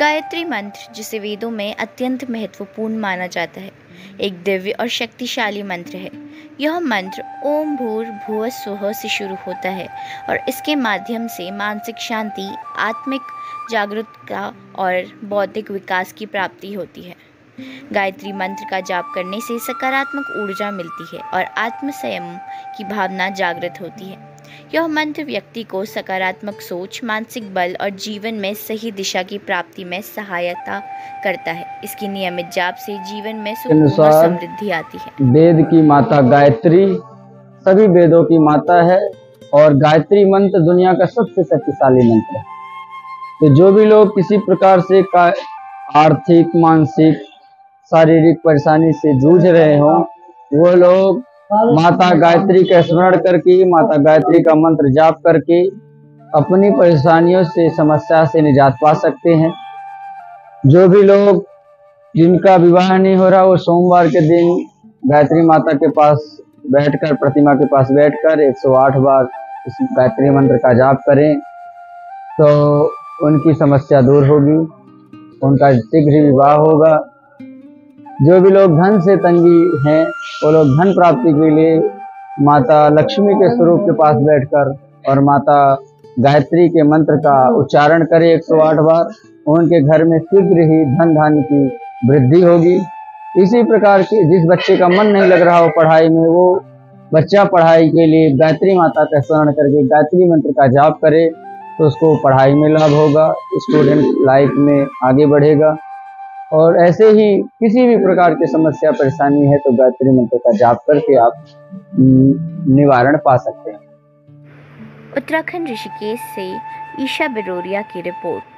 गायत्री मंत्र, जिसे वेदों में अत्यंत महत्वपूर्ण माना जाता है, एक दिव्य और शक्तिशाली मंत्र है। यह मंत्र ओम भूर्भुवः स्वः से शुरू होता है और इसके माध्यम से मानसिक शांति, आत्मिक जागरूकता और बौद्धिक विकास की प्राप्ति होती है। गायत्री मंत्र का जाप करने से सकारात्मक ऊर्जा मिलती है और आत्मसंयम की भावना जागृत होती है। यह मंत्र व्यक्ति को सकारात्मक सोच, मानसिक बल और जीवन में सही दिशा की प्राप्ति में सहायता करता है। इसकी नियमित जाप से जीवन में सुकून और समृद्धि आती है। वेद की माता गायत्री सभी वेदों की माता है और गायत्री मंत्र दुनिया का सबसे शक्तिशाली मंत्र है। तो जो भी लोग किसी प्रकार से आर्थिक, मानसिक, शारीरिक परेशानी से जूझ रहे हों, वो लोग माता गायत्री का स्मरण करके, माता गायत्री का मंत्र जाप करके अपनी परेशानियों से, समस्या से निजात पा सकते हैं। जो भी लोग जिनका विवाह नहीं हो रहा, वो सोमवार के दिन गायत्री माता के पास बैठकर, प्रतिमा के पास बैठकर 108 बार इस गायत्री मंत्र का जाप करें तो उनकी समस्या दूर होगी, उनका शीघ्र विवाह होगा। जो भी लोग धन से तंगी हैं, वो लोग धन प्राप्ति के लिए माता लक्ष्मी के स्वरूप के पास बैठकर और माता गायत्री के मंत्र का उच्चारण करें 108 बार, उनके घर में शीघ्र ही धन धान्य की वृद्धि होगी। इसी प्रकार की जिस बच्चे का मन नहीं लग रहा हो पढ़ाई में, वो बच्चा पढ़ाई के लिए गायत्री माता का स्मरण करके गायत्री मंत्र का जाप करे तो उसको पढ़ाई में लाभ होगा, स्टूडेंट लाइफ में आगे बढ़ेगा। और ऐसे ही किसी भी प्रकार की समस्या, परेशानी है तो गायत्री मंत्र का जाप करके आप निवारण पा सकते हैं। उत्तराखंड ऋषिकेश से ईशा बिरोहिया की रिपोर्ट।